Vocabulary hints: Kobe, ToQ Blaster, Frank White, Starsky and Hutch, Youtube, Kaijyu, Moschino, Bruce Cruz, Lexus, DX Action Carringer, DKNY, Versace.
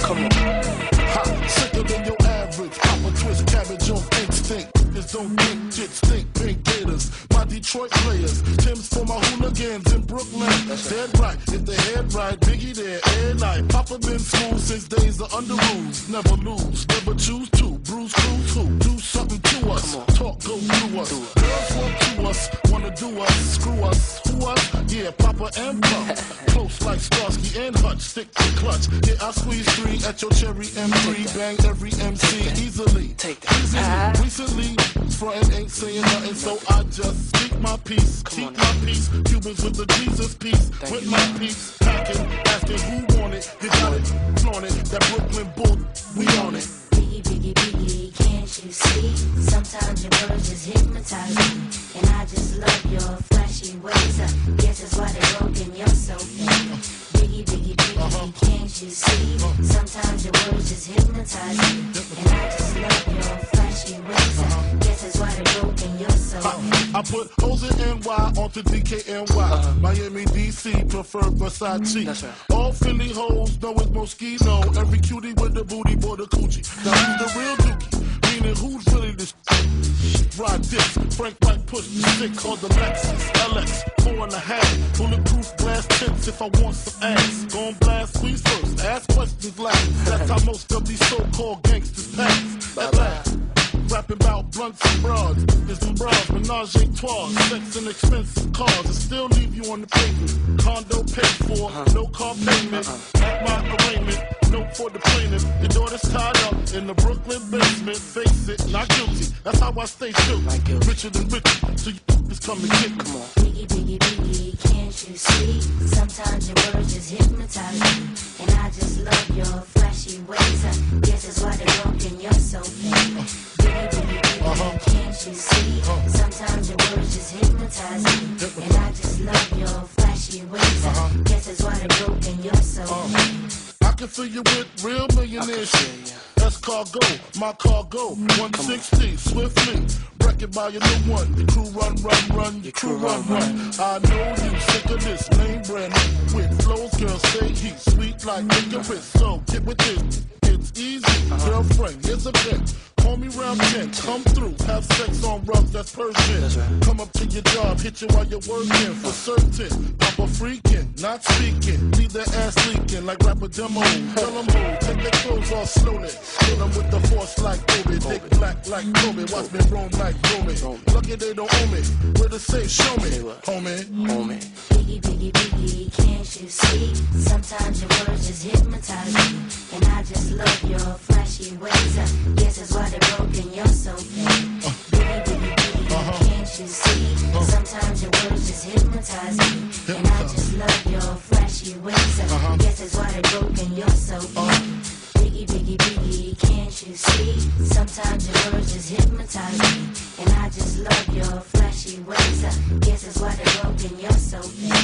Come on. Ha, sicker than your average. Pop a twist, cabbage on instinct. Niggas don't think, chicks think, pink gators. My Detroit players, Tim's for my hooligans in Brooklyn. Dead right, if they head right, Biggie there, air night. Papa been school since days of under rules. Never lose, never choose to. Bruce Cruz who do something to us. Talk, go through us. Girls want to us, wanna do us, screw us, who us? Yeah, Papa and Pump. Close like Starsky and Hutch, stick to clutch. Yeah, I squeeze three at your cherry M3. Bang every MC easily. Take that. Easily. Recently, frontin' ain't saying nothing, so I just speak my peace. Keep my peace. Cubans with the Jesus peace. With my peace. Packing, asking who want it. You got it, flaunt it. That Brooklyn bull, we on it. Biggie, biggie, can't you see? Sometimes your words just hypnotize me, and I just love your flashy ways. Guess that's why they wrote in your soul. Biggie, biggie, biggie, can't you see? Sometimes your words just hypnotize me, and I just love your flashy ways. Guess that's why they wrote in your soul. I put O's and NY onto DKNY. Miami, DC, prefer Versace. All Philly hoes know it's Moschino. Every cutie with the booty, boy, the coochie. Now who's the real dookie? Meaning who's really this ride this? Frank White push the stick on the Lexus LX 4.5. Bulletproof glass tips if I want some ass. Gon' blast squeeze first, ask questions last. That's how most of these so-called gangsters pass. At last, rapping about blunts and broads. It's them bras, menage a trois. Sex and expensive cars. I still leave you on the pavement. Condo paid for, no car payment. At my arraignment, note for the plaintiff. Your daughter's tied up in the Brooklyn basement. Face it, not guilty. That's how I stay still. Richer than richer, so you just come and get me. Come on. Biggie, biggie, biggie, can't you see? Sometimes your words just hypnotize me, and I just love your flashy ways. Guess that's why they broke in your soul. Biggie, biggie, biggie, can't you see? Sometimes your words just hypnotize me, and I just love your flashy ways. Guess that's why they broke in your soul. I can fill you with real millionaire shit. That's cargo, my cargo. 160, swiftly. Wreck it by your new one. The crew run, run, run. Your crew run, run. I know you sick of this name brand new. With flows, girl, say he's sweet like licorice. So get with this. It's easy. Girlfriend, here's a bitch. Call me round 10, come through, have sex on rubs, that's Persian. Come up to your job, hit you while you're working, for certain. Papa freaking, not speaking, leave that ass leaking like rapper demo. Tell them who, take their clothes off slowly. Kill them with the force like Kobe, thick black like Kobe. Watch me roam like Roman. Lucky they don't own me, where to say, show me, homie. Biggie, biggie, biggie, can't you see? Sometimes your words just hypnotize me, and I just love your flashy ways. Guess that's why broken, you're so big. Biggie, biggie, biggie, can't you see? Sometimes your words just hypnotize me, and I just love your flashy ways. Guess that's why they're broken, you're so big. Biggie, biggie, biggie, can't you see? Sometimes your words just hypnotize me, and I just love your flashy ways. Guess that's why they're broken, you're so big.